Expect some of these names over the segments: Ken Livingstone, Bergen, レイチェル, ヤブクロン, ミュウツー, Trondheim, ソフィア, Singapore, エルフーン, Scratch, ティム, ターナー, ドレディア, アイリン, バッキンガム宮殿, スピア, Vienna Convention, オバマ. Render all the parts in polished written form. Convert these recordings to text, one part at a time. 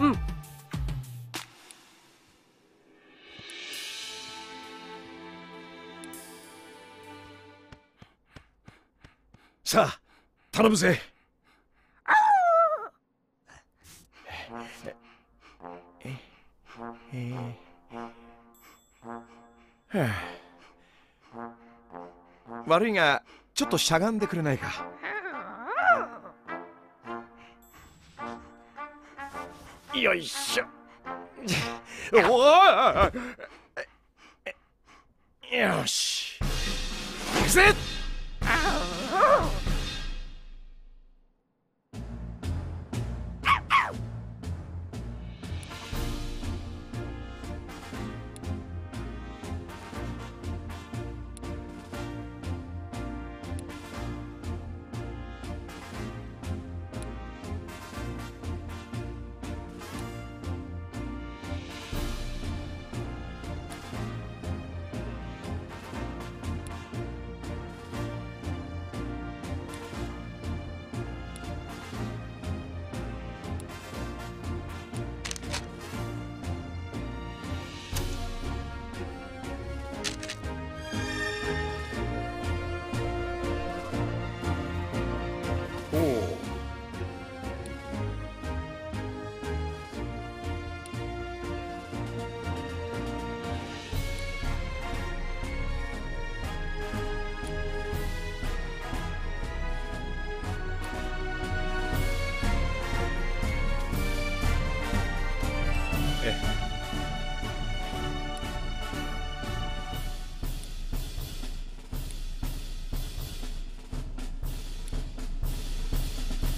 うん。さあ、頼むぜ。悪いが、ちょっとしゃがんでくれないか。よいしょ。およし。行くぜ。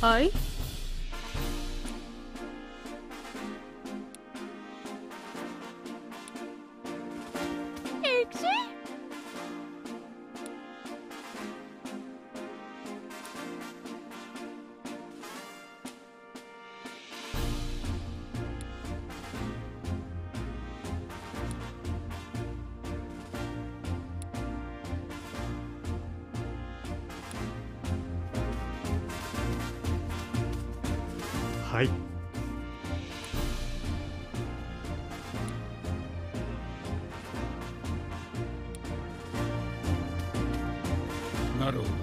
はい。はい。なるほど。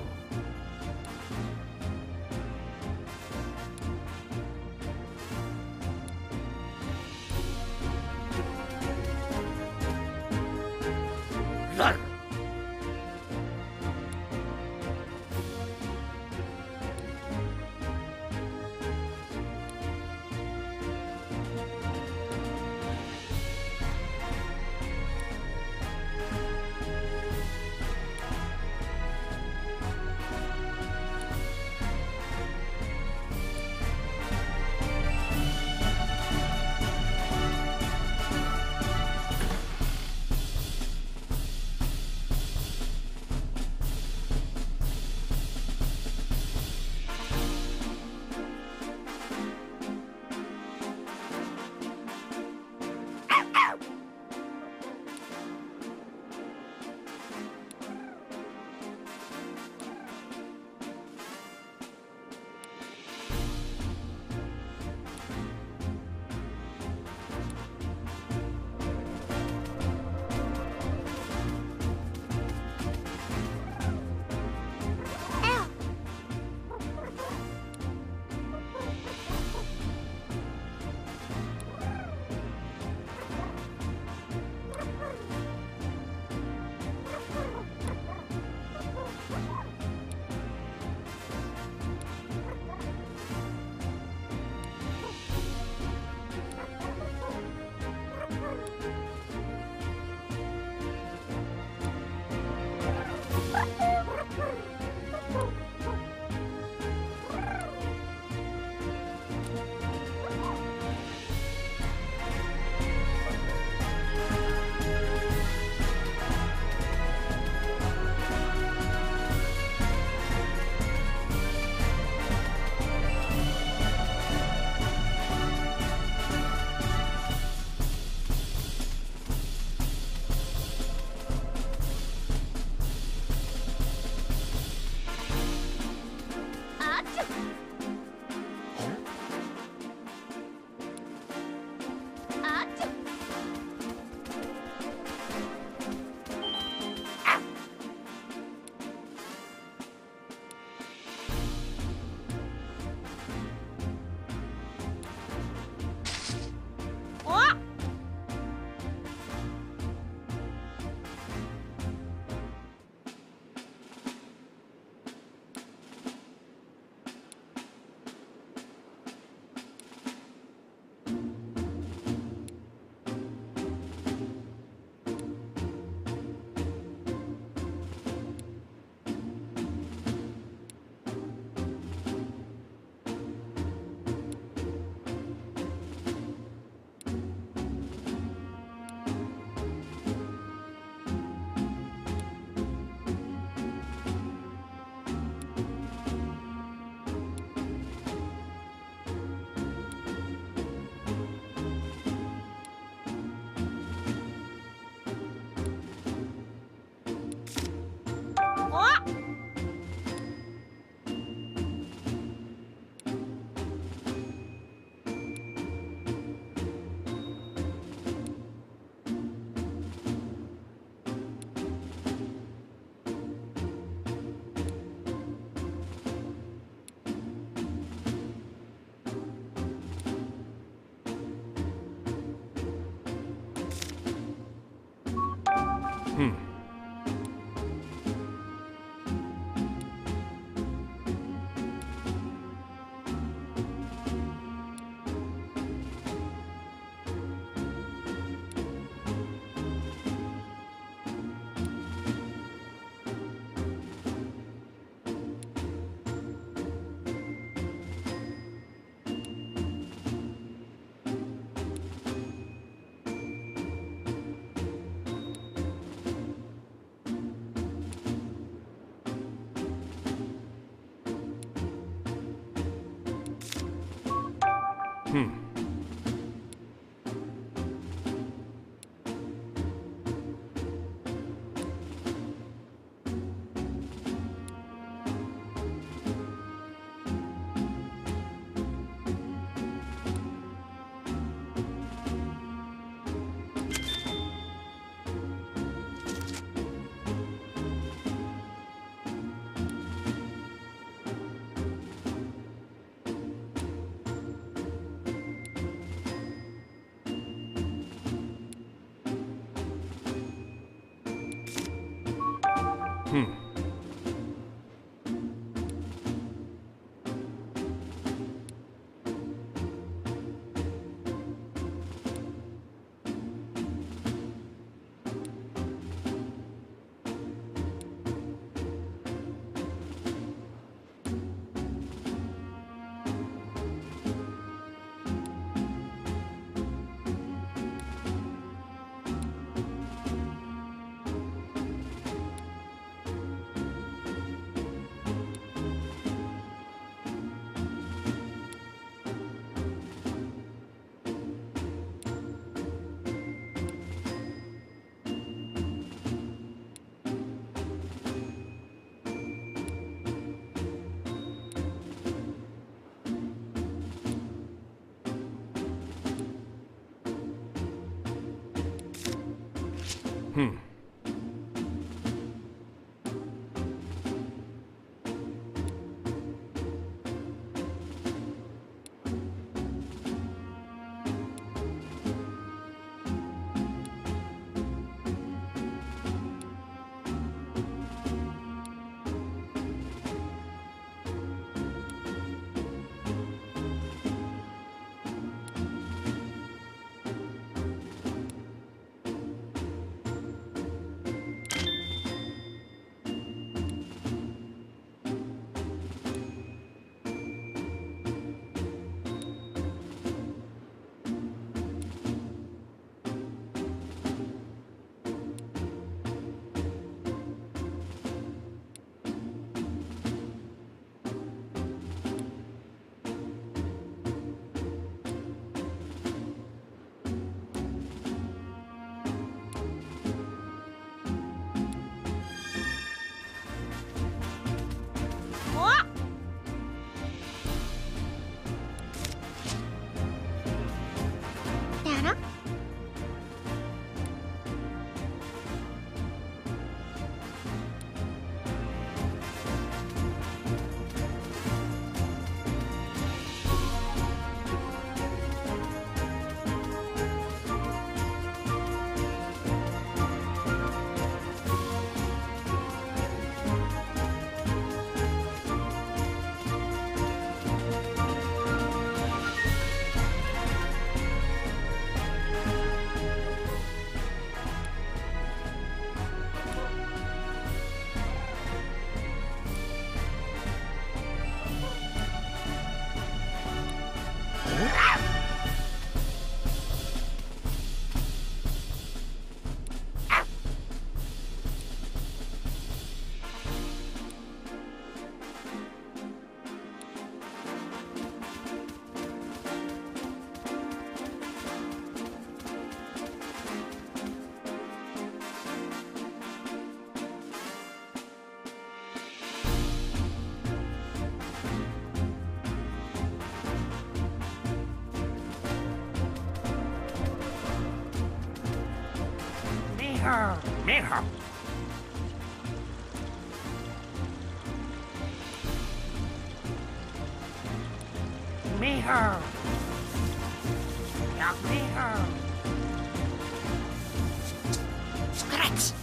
Scratch!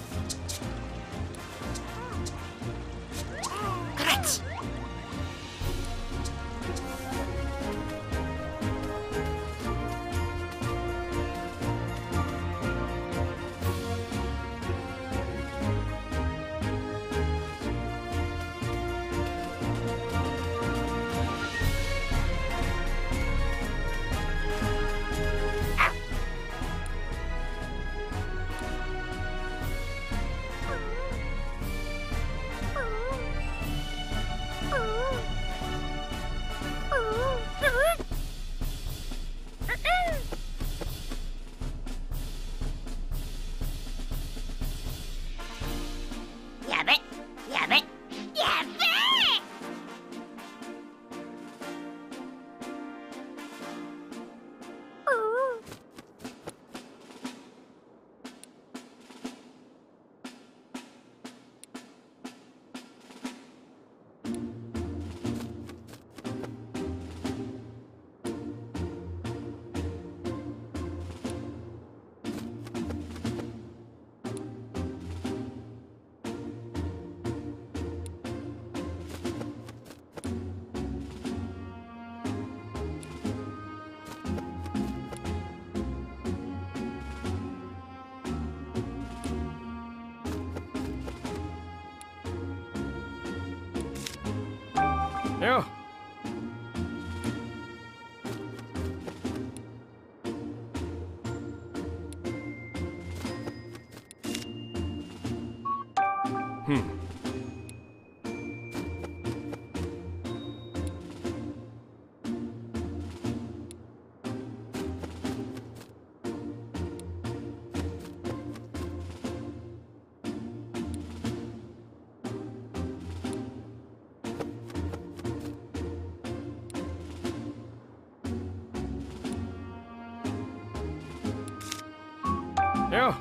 No. No. Yeah.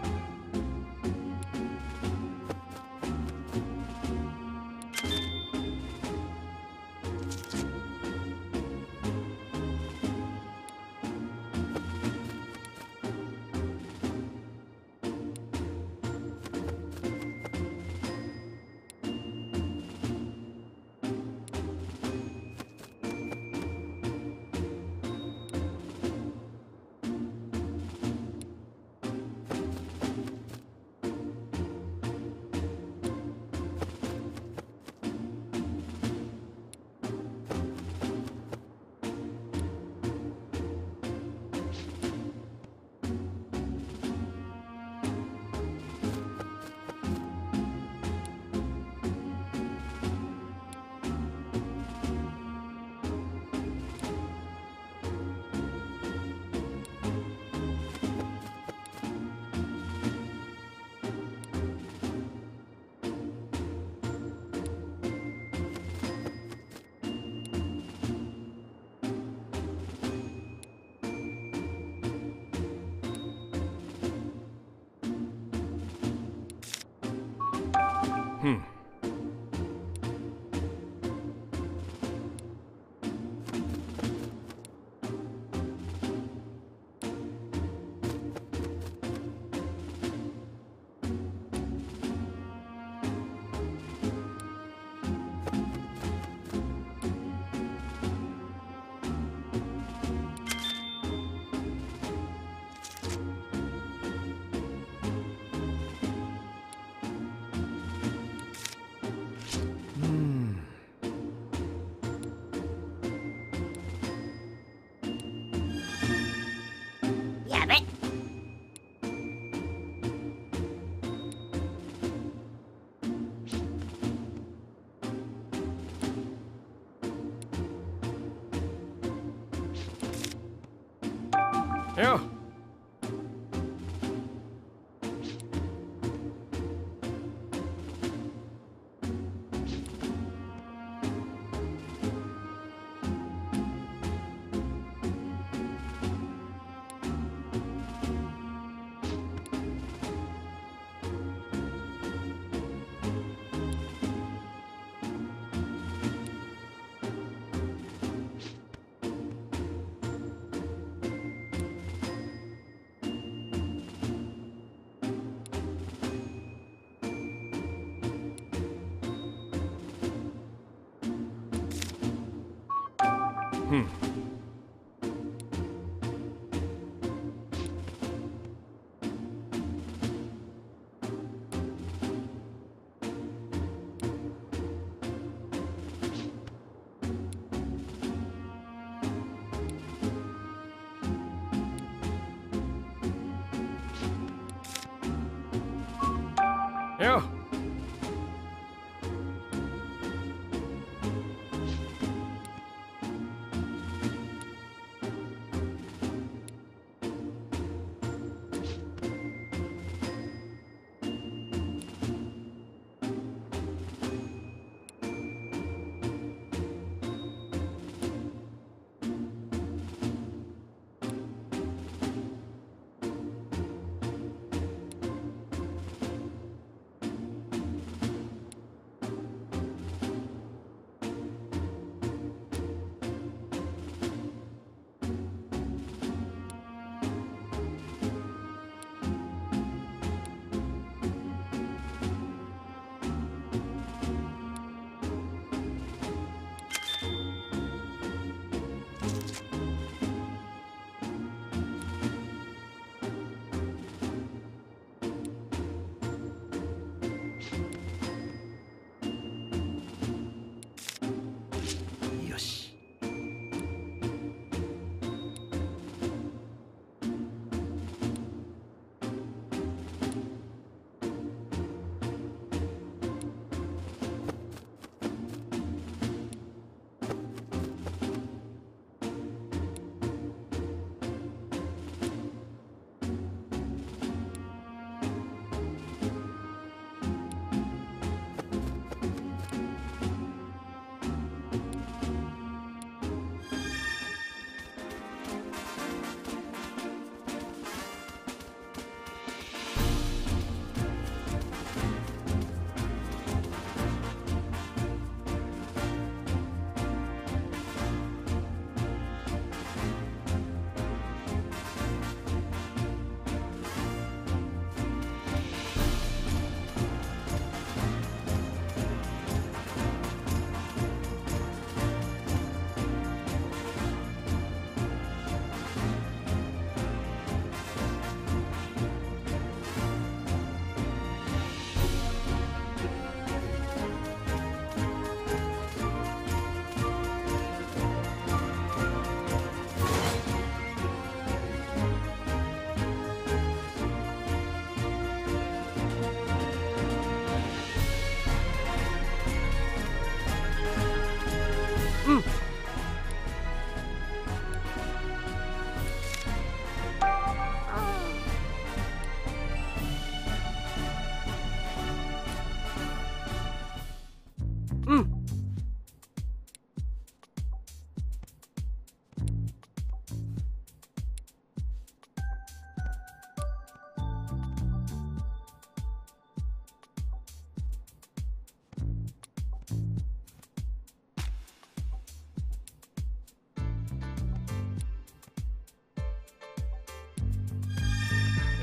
Yeah.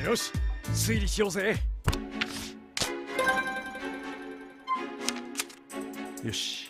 よし、推理しようぜ。よし。よし。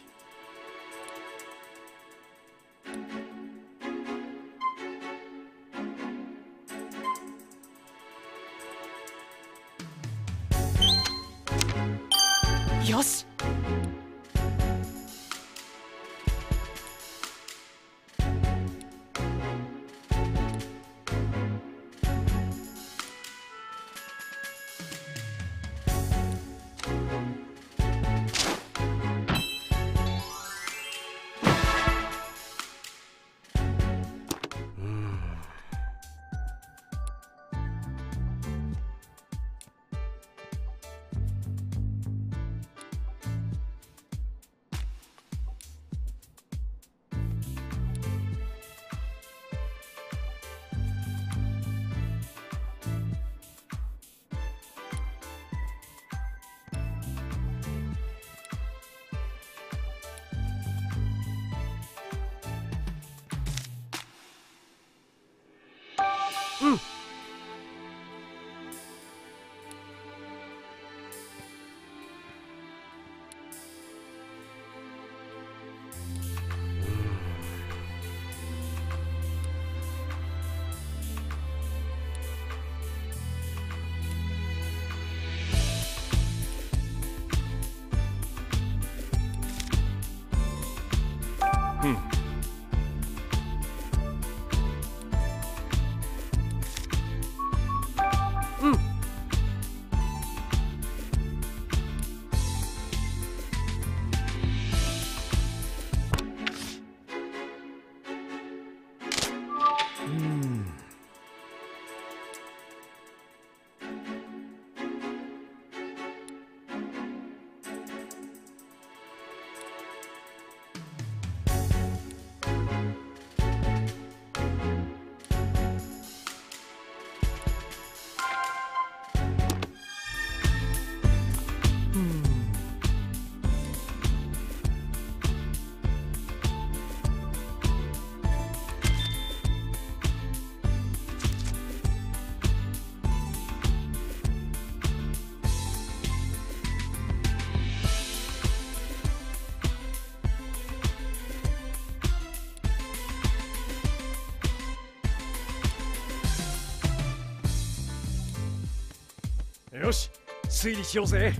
よし、推理しようぜ。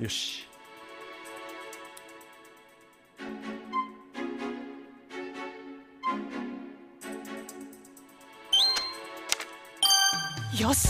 よし。よし。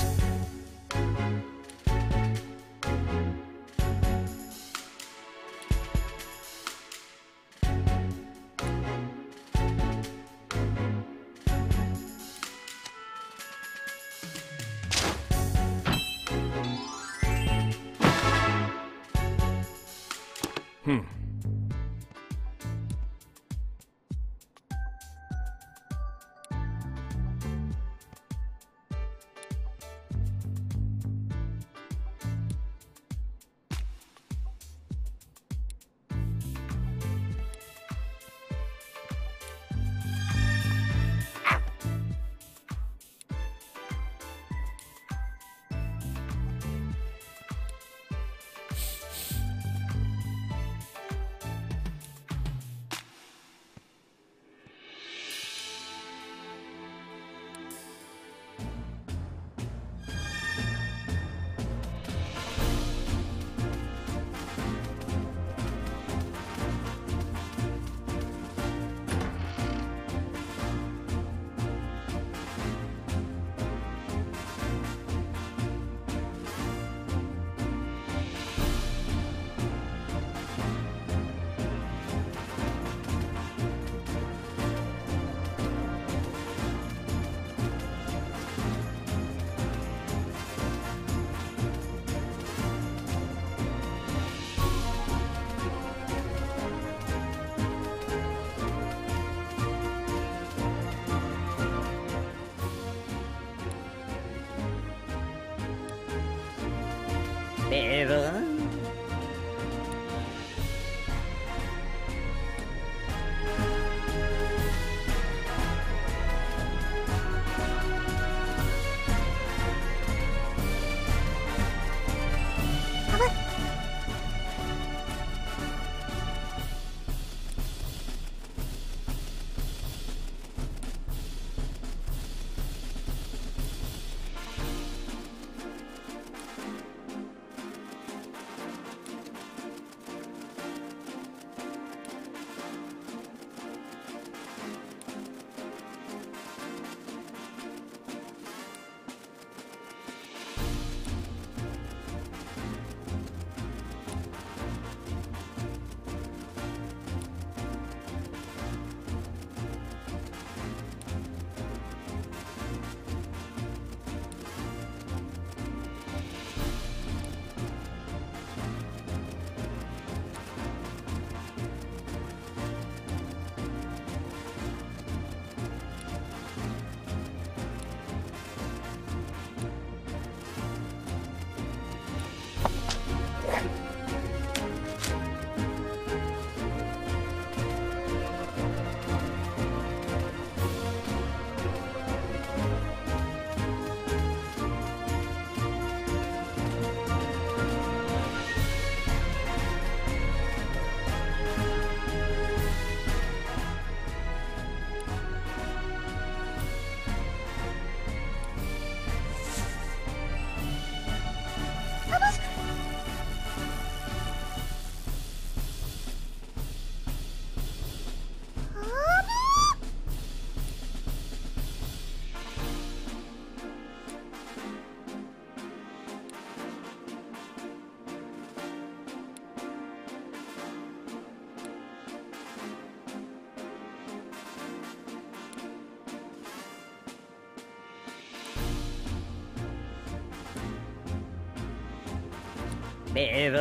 Pero...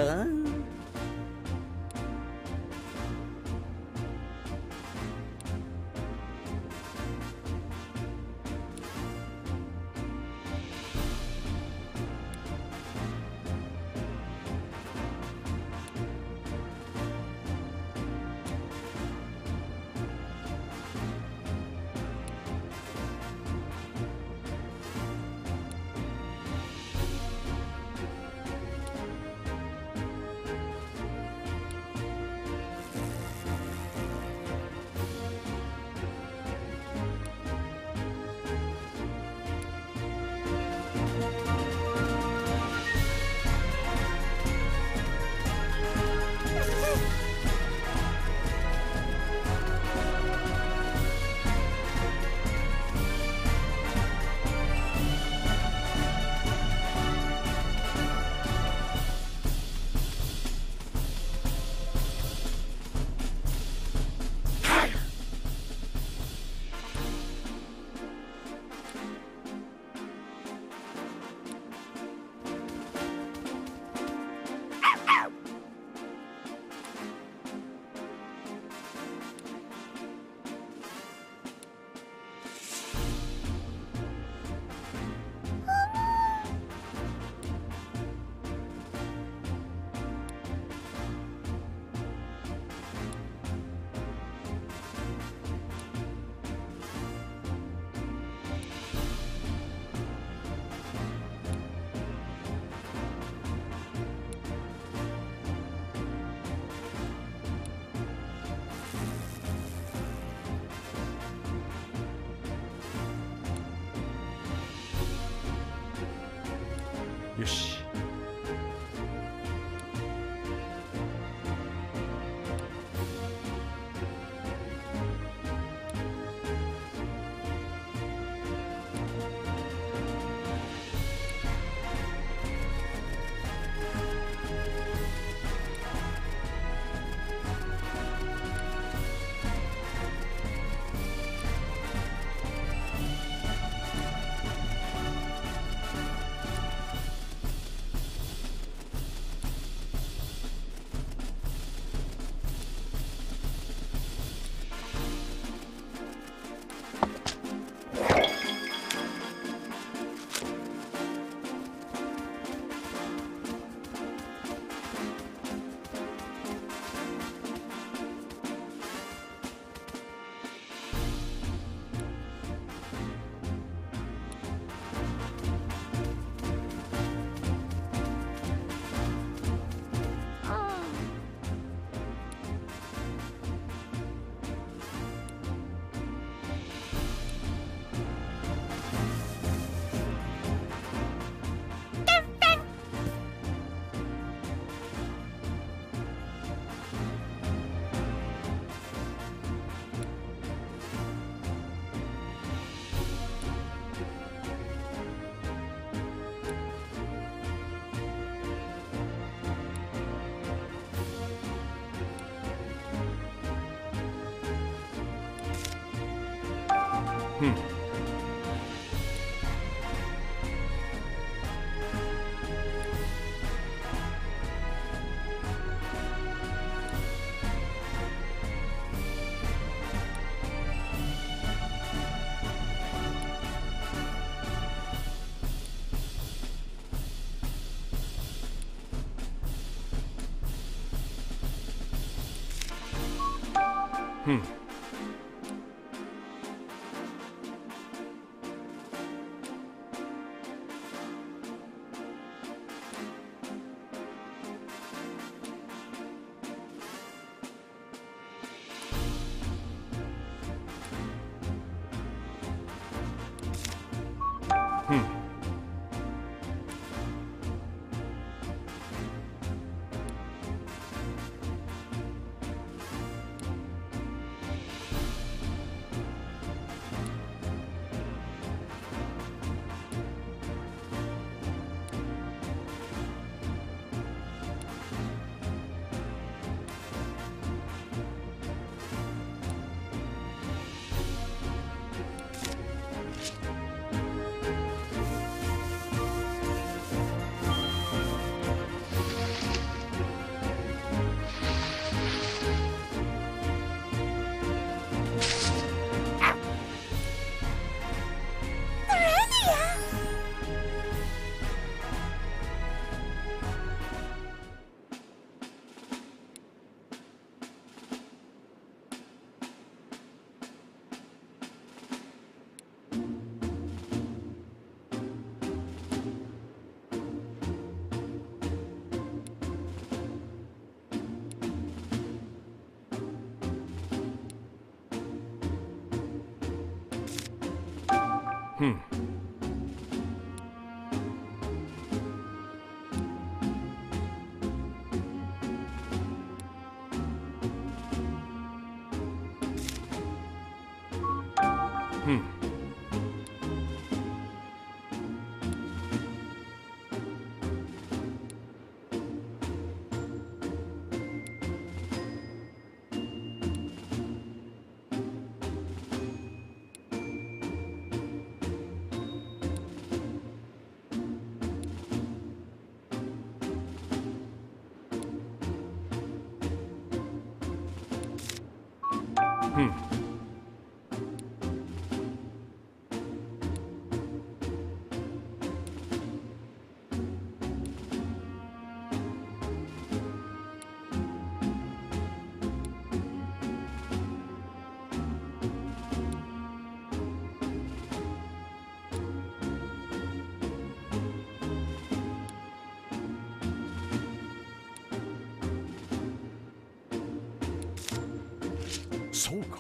そうか。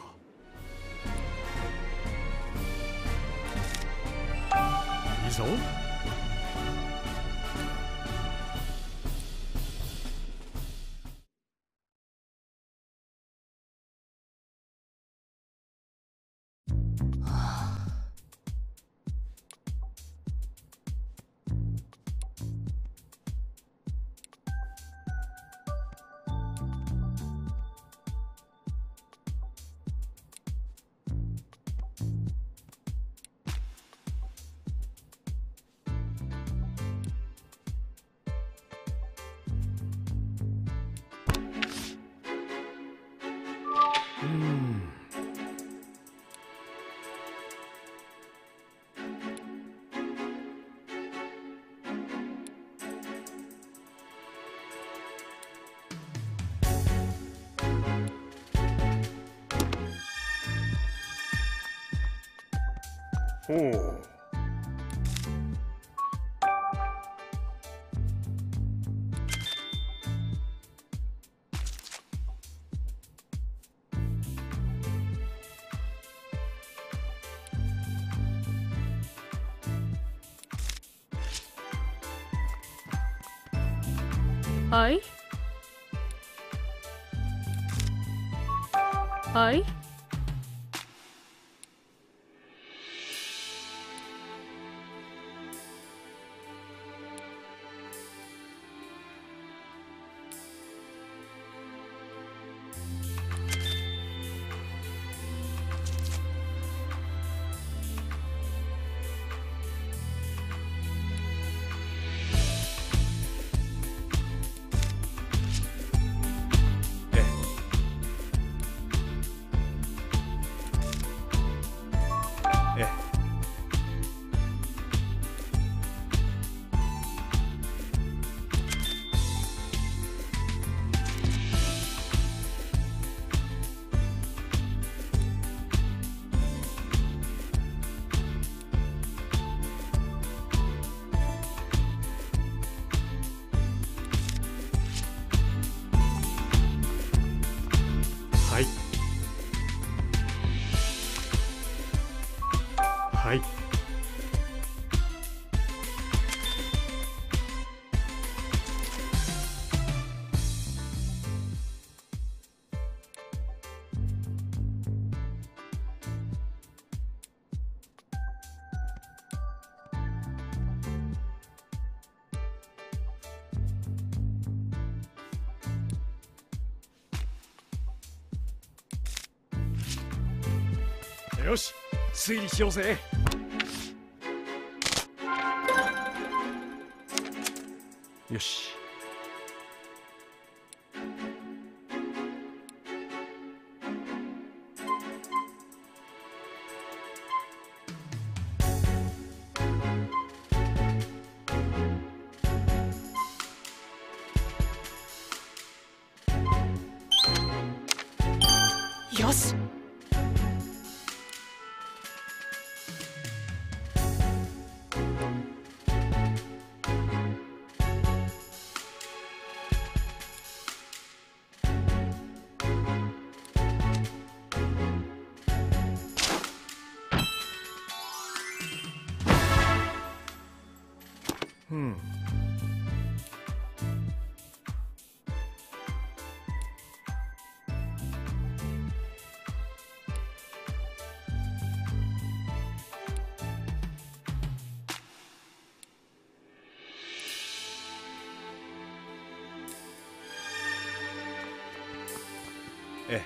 いいぞ。ほう。はい。はい。よし、推理しようぜ。よし。ええ。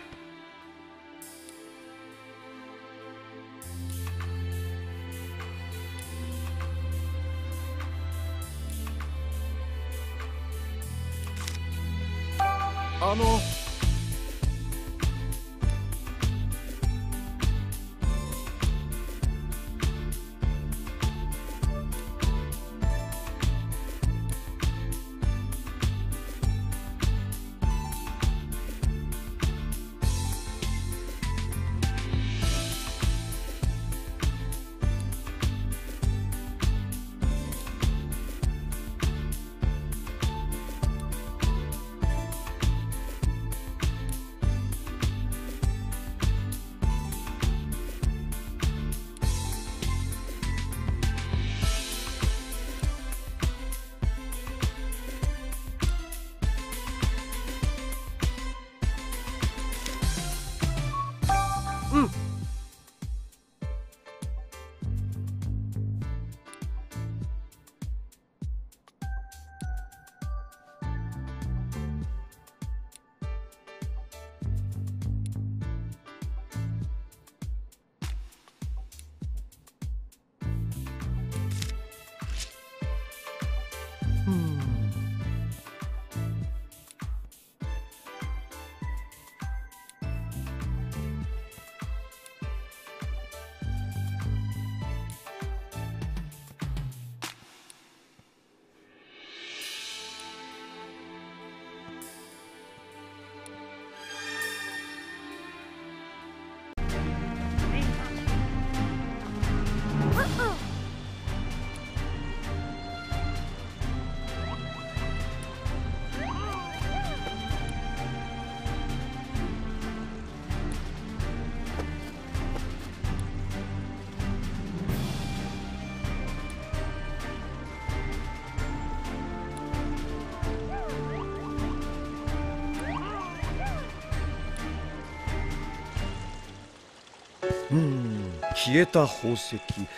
消えた宝石、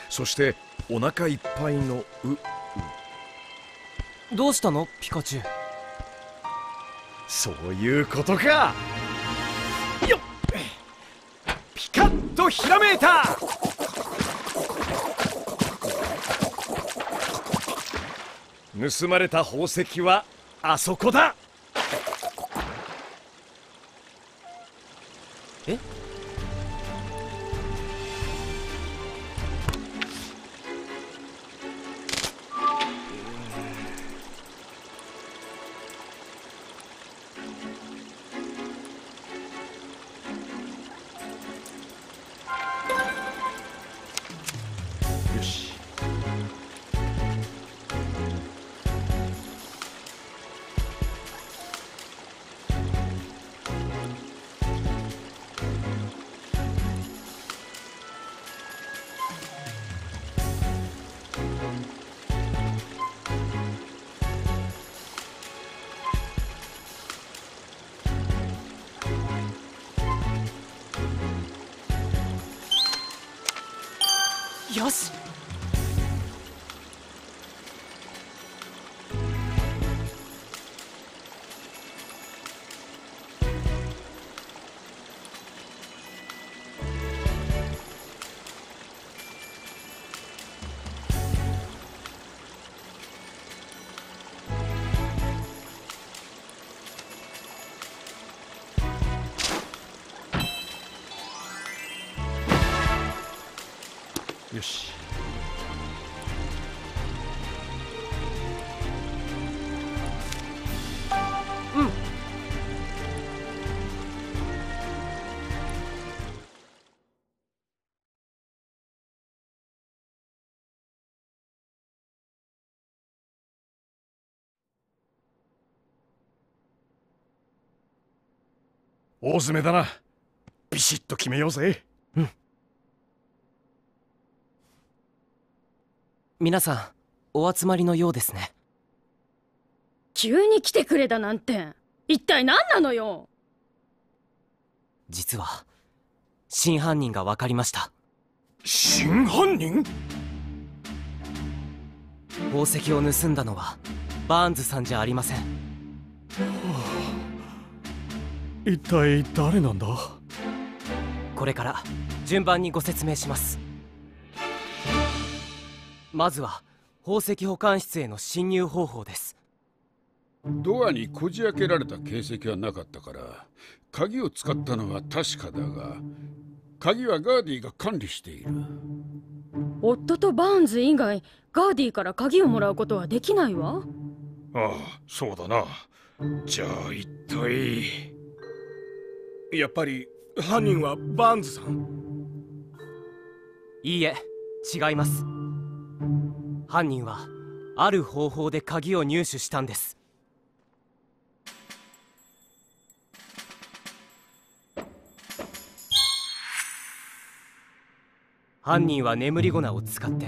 そしてお腹いっぱいのどうしたのピカチュウ。そういうことか。よっ、ピカッとひらめいた。盗まれた宝石はあそこだ。えっ、よし。よし。大詰めだな。ビシッと決めようぜ。皆さん、お集まりのようですね。急に来てくれだなんて、一体何なのよ。実は真犯人が分かりました。真犯人？宝石を盗んだのはバーンズさんじゃありません。一体誰なんだ？これから順番にご説明します。まずは宝石保管室への侵入方法です。ドアにこじ開けられた形跡はなかったから鍵を使ったのは確かだが、鍵はガーディが管理している。夫とバーンズ以外ガーディから鍵をもらうことはできないわ。ああ、そうだな。じゃあ一体…やっぱり犯人はバーンズさん？いいえ、違います。犯人はある方法で鍵を入手したんです。犯人は眠り粉を使って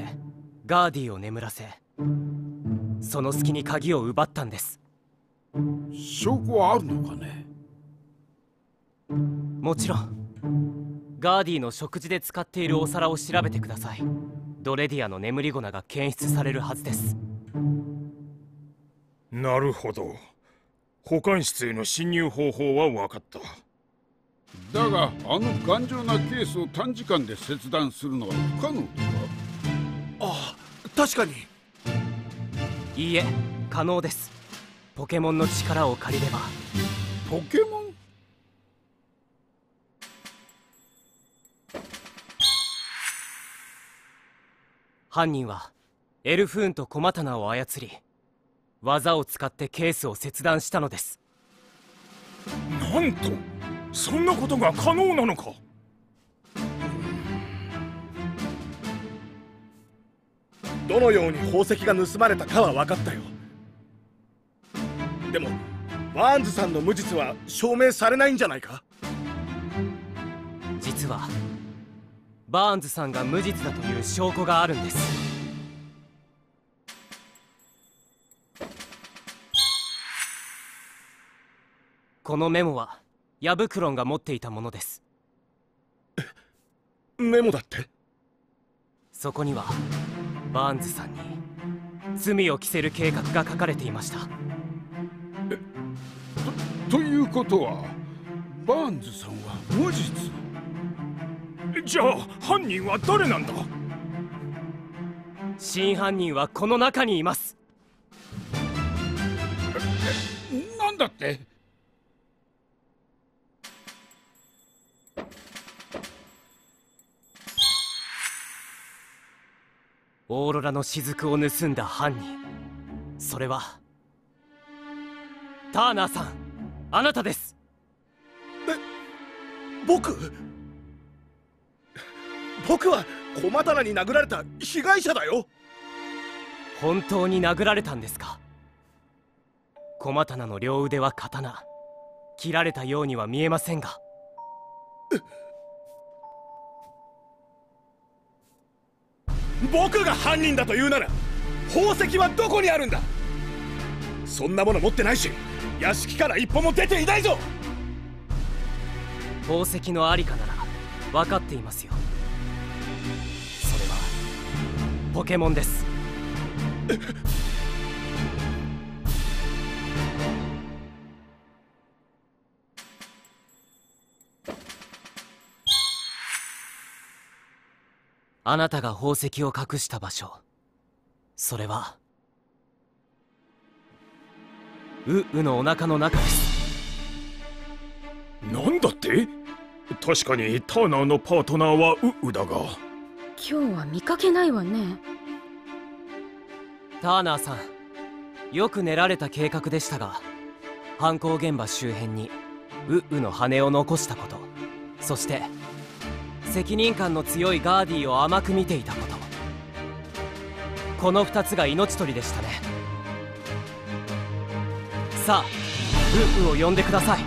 ガーディを眠らせ、その隙に鍵を奪ったんです。証拠はあるのかね？もちろん。ガーディの食事で使っているお皿を調べてください。ドレディアの眠り粉が検出されるはずです。なるほど。保管室への侵入方法は分かった。だがあの頑丈なケースを短時間で切断するのは不可能だ。ああ、確かに。いいえ、可能です。ポケモンの力を借りれば。ポケモン？犯人はエルフーンと小刀を操り、技を使ってケースを切断したのです。なんと、そんなことが可能なのか。どのように宝石が盗まれたかは分かったよ。でもバーンズさんの無実は証明されないんじゃないか。実はバーンズさんが無実だという証拠があるんです。このメモはヤブクロンが持っていたものです。メモだって？そこにはバーンズさんに罪を着せる計画が書かれていました。ということはバーンズさんは無実？じゃあ犯人は誰なんだ？真犯人はこの中にいます。なんだって？オーロラの雫を盗んだ犯人、それはターナーさん、あなたです。僕は小刀に殴られた被害者だよ。本当に殴られたんですか？小刀の両腕は刀、切られたようには見えませんが。僕が犯人だというなら宝石はどこにあるんだ？そんなもの持ってないし、屋敷から一歩も出ていないぞ。宝石のありかなら分かっていますよ。ポケモンです。あなたが宝石を隠した場所、それはウのお腹の中です。なんだって？確かにターナーのパートナーはウだが、今日は見かけないわね。ターナーさん、よく練られた計画でしたが、犯行現場周辺にウの羽を残したこと、そして責任感の強いガーディを甘く見ていたこと、この2つが命取りでしたね。さあ、ウを呼んでください。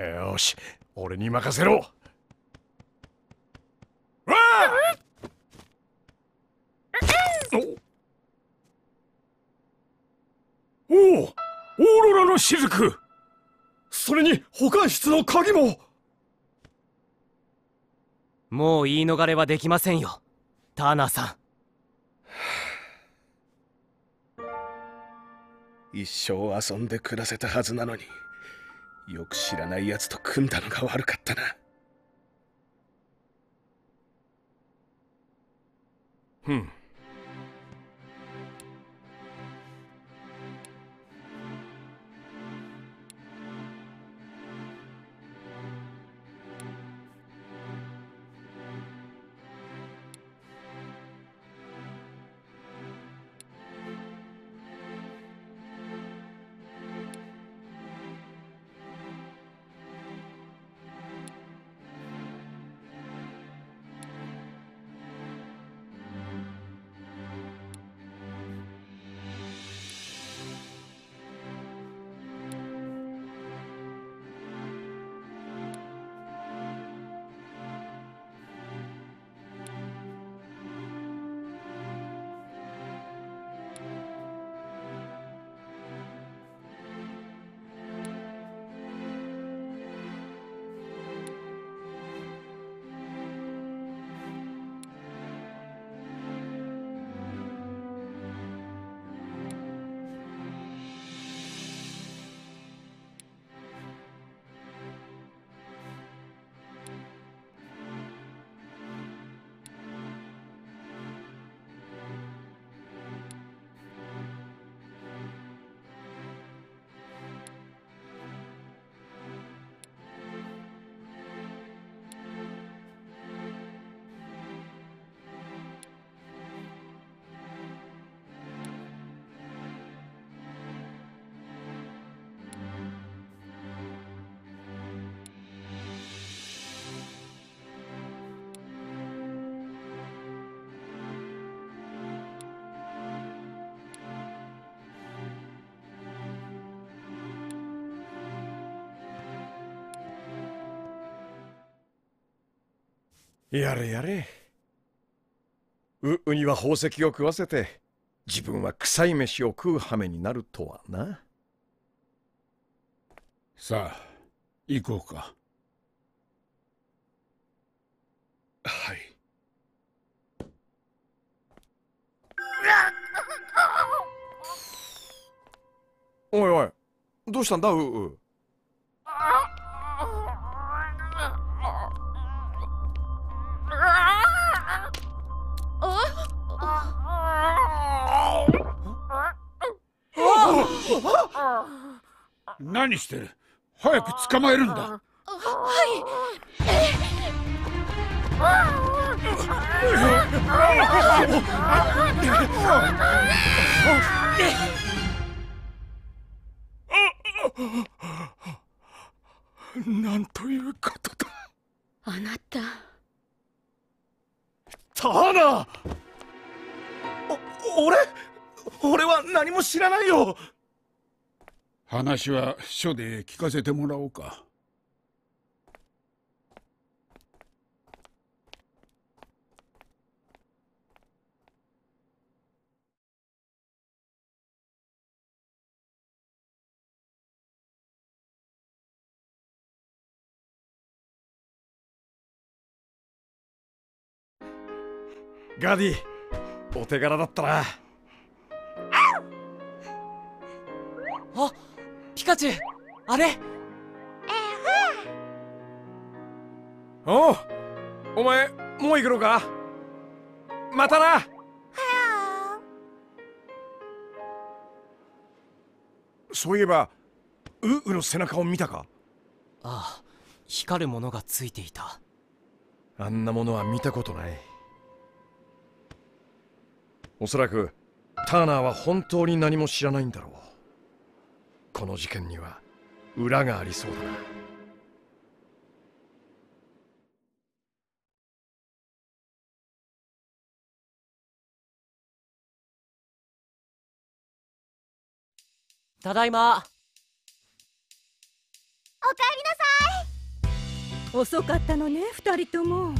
よし、俺に任せろ。おお、オーロラの雫。それに保管室の鍵も。もう言い逃れはできませんよ、タナさん。一生遊んで暮らせたはずなのに、よく知らないやつと組んだのが悪かったな。うん。やれやれ。ウには宝石を食わせて、自分は臭い飯を食う羽目になるとはな。さあ、行こうか。はい。おいおい、どうしたんだ、ウ。何してる？早く捕まえるんだ。はい。なんということだ。あなた。タナ。俺は何も知らないよ。話は署で聞かせてもらおうか。ガディ、お手柄だったな。あっ、ピカチュウ、あれ。おう、お前もう行くのか。またな。そういえばウの背中を見たか。ああ、光るものがついていた。あんなものは見たことない。おそらくターナーは本当に何も知らないんだろう。この事件には裏がありそうだな。ただいま。おかえりなさい。遅かったのね、二人とも。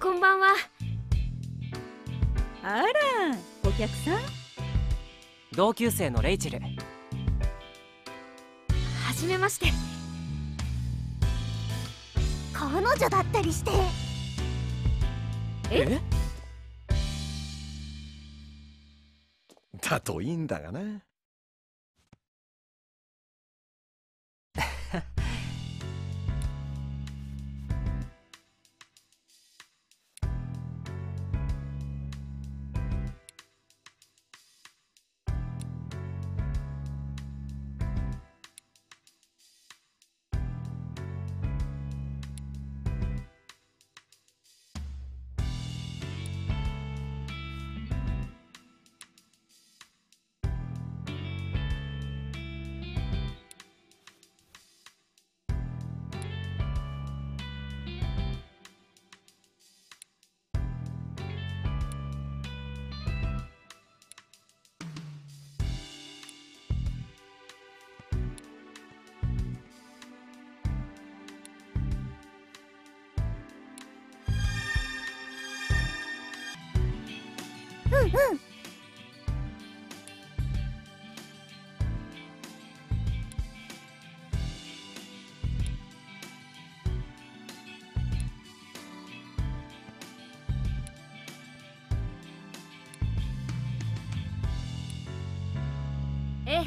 こんばんは。あら、お客さん。同級生のレイチェル。はじめまして。彼女だったりして。え？だといいんだがな。うん。ええ。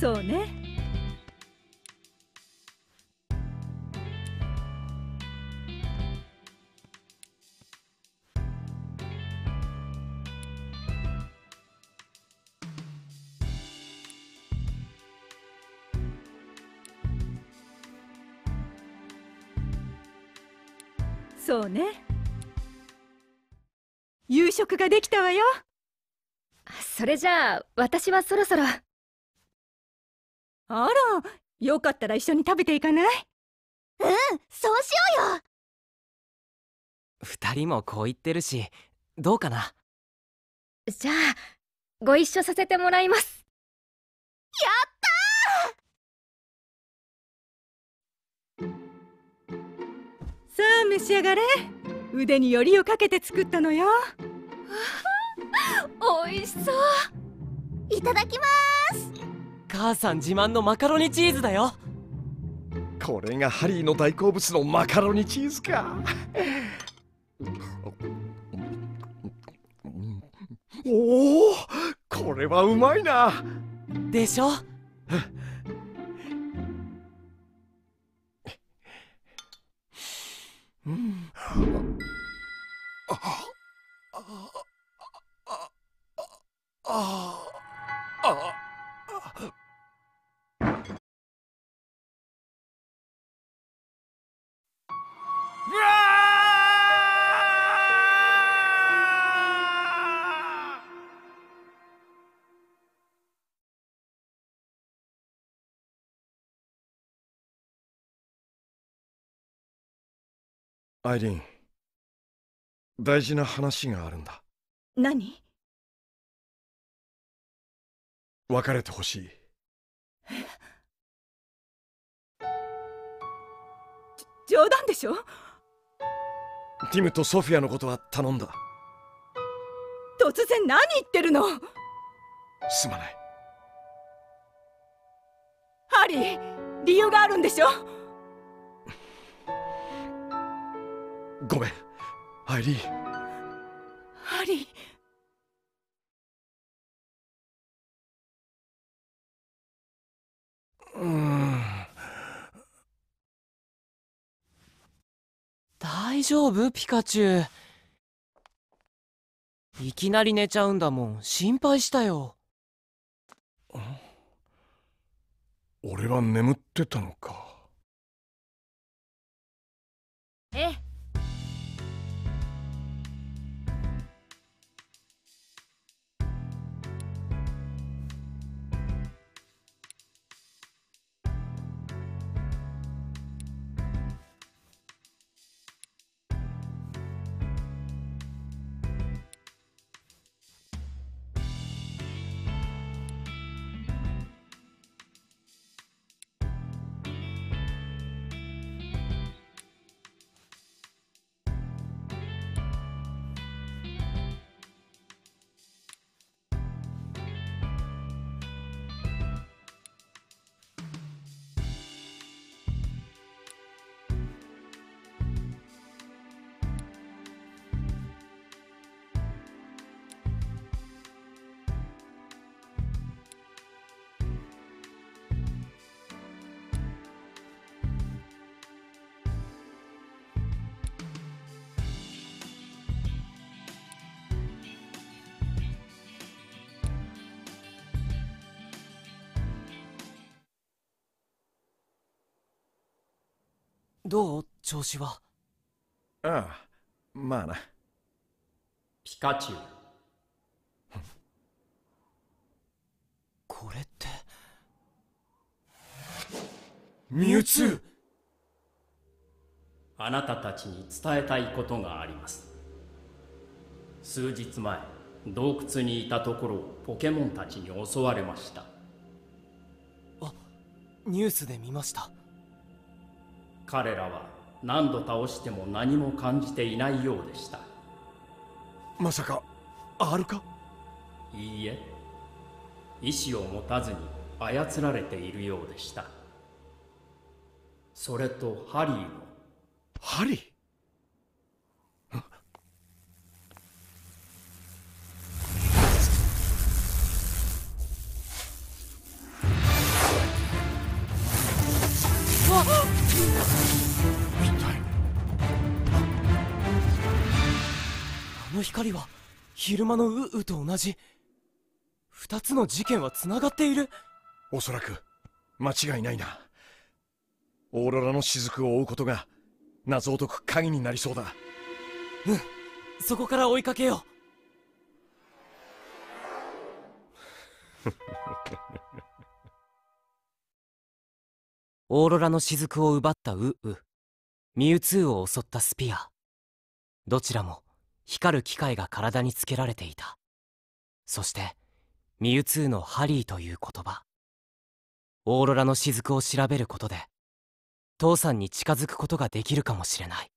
そうね。そうね。夕食ができたわよ。それじゃあ私はそろそろ。あら、よかったら一緒に食べていかない？うん、そうしようよ。二人もこう言ってるし、どうかな。じゃあ、ご一緒させてもらいます。やったー！さあ、召し上がれ。腕によりをかけて作ったのよ。おいしそう。いただきまーす。母さん自慢のマカロニチーズだよ。これがハリーの大好物のマカロニチーズか。おお、これはうまいな。でしょ？うん。アイリン、大事な話があるんだ。何？別れてほしい。冗談でしょ？ティムとソフィアのことは頼んだ。突然何言ってるの？すまない。ハリー、理由があるんでしょ？ごめん、アイリー。ハリー。大丈夫？ピカチュウ。いきなり寝ちゃうんだもん。心配したよ。俺は眠ってたのか。ええ。どう、調子は。ああ、まあな。ピカチュウ。これってミュウツー。あなたたちに伝えたいことがあります。数日前、洞窟にいたところをポケモンたちに襲われました。あ、ニュースで見ました。彼らは何度倒しても何も感じていないようでした。まさかアルカ？いいえ、意志を持たずに操られているようでした。それとハリーも。ハリー？あの光は昼間のウウと同じ。2つの事件はつながっている。おそらく間違いないな。オーロラの雫を追うことが謎を解く鍵になりそうだ。うん、そこから追いかけよう。オーロラの雫を奪ったウウ、ミュウツーを襲ったスピア、どちらも光る機械が体につけられていた。そしてミュウツーのハリーという言葉。オーロラの雫を調べることで父さんに近づくことができるかもしれない。